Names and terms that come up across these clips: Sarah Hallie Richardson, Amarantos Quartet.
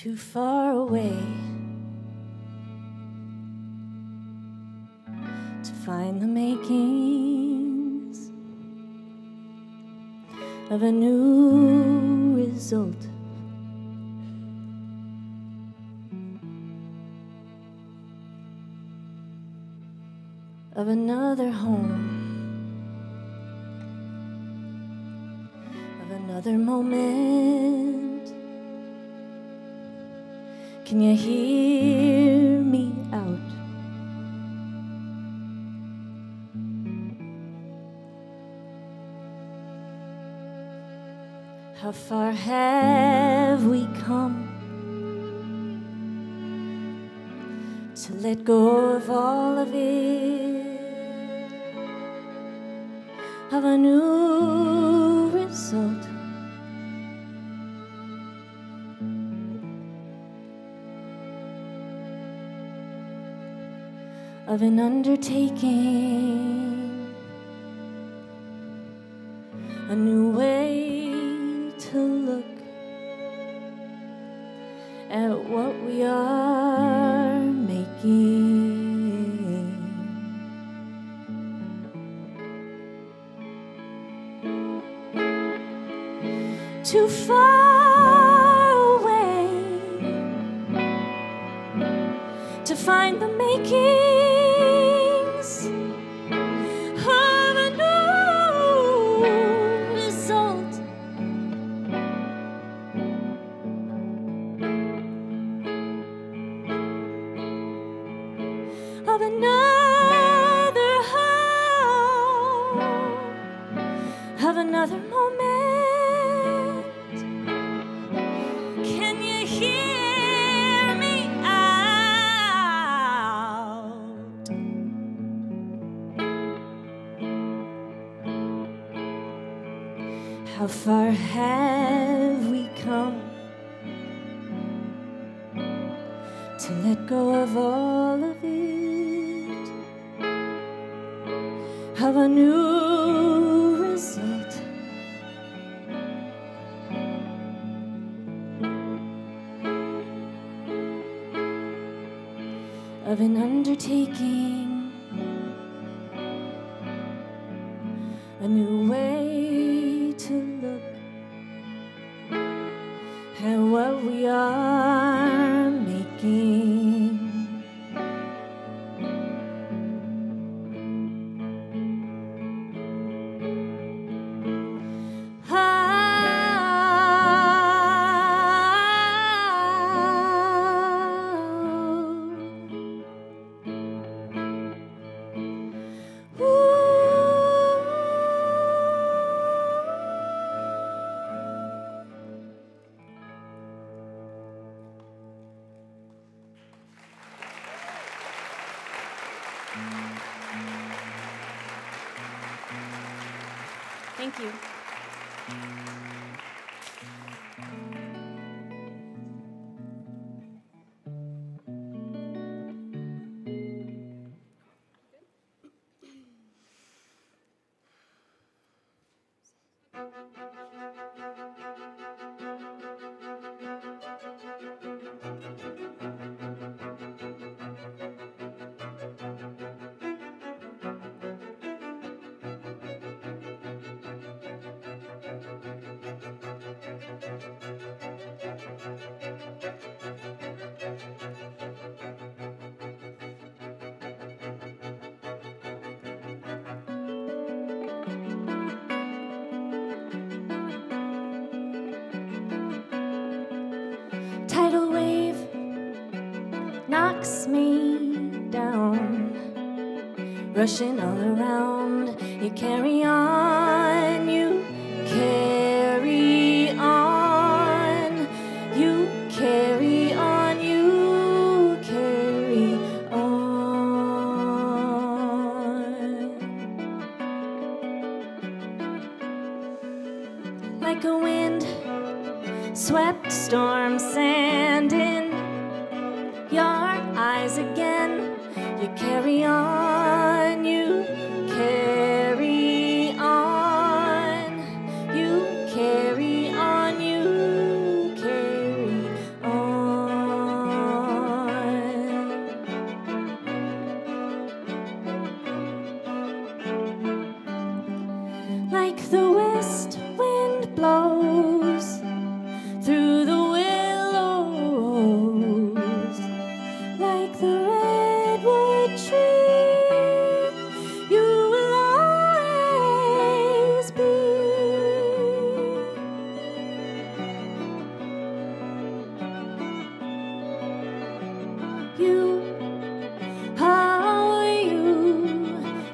too far away to find the makings of a new result. Of another home, of another moment. Can you hear me out? How far have we come to let go of all of it? Of a new result, of an undertaking, a new way to look at what we are making. Too far away to find the makings of a new result, of another home, of another moment. How far have we come to let go of all of it? Of a new result, of an undertaking, a new way to look at what we are making. Thank you. Tidal wave knocks me down, rushing all around. You carry on, you carry on, you carry on, you carry on. Like a wind swept storm sand in your eyes again. You carry on, you carry on, you carry on, you carry on.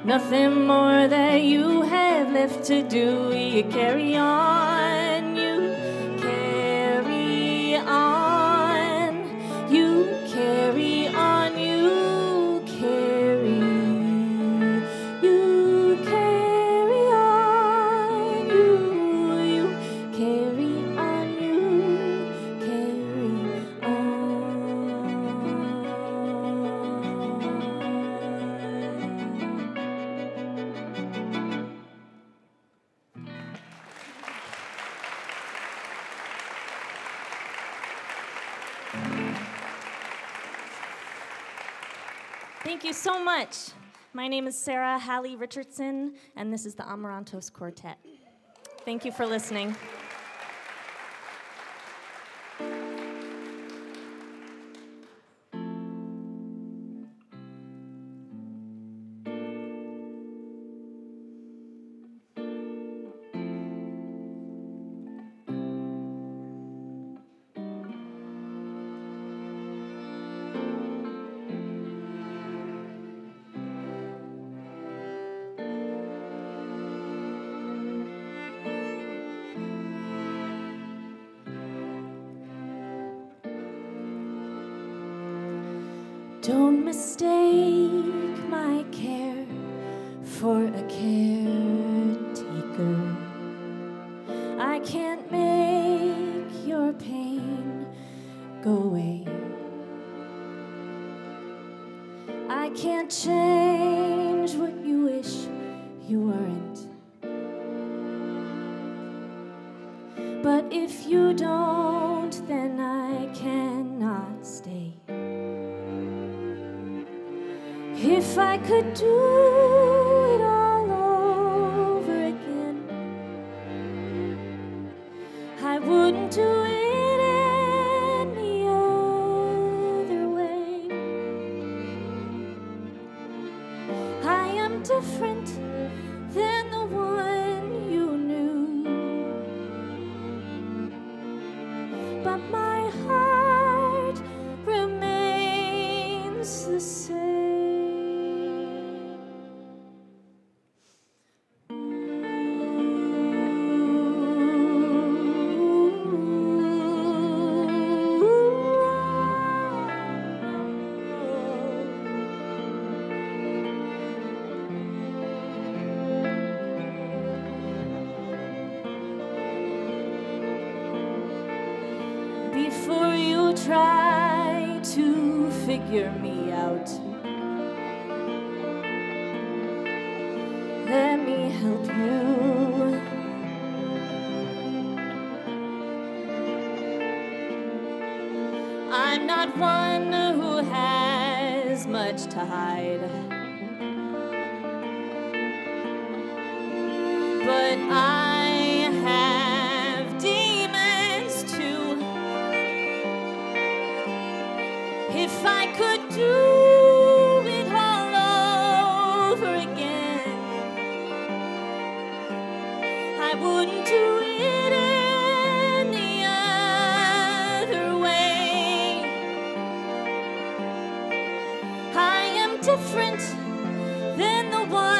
Nothing more that you have left to do. You carry on, you carry on, you carry on, you carry on, you carry on, you carry on. Thank you so much. My name is Sarah Hallie Richardson, and this is the Amarantos Quartet. Thank you for listening. Don't mistake my care for a caretaker. I can't make your pain go away. I can't change what you wish you weren't. But if you don't, then I cannot stay. If I could do it all over again, I wouldn't do it any other way. I am different than the one you knew, but my heart remains the same. Before you try to figure me out, let me help you. I'm not one who has much to hide, but I have demons too. If I could do it all over again, I wouldn't do it any other way. I am different than the one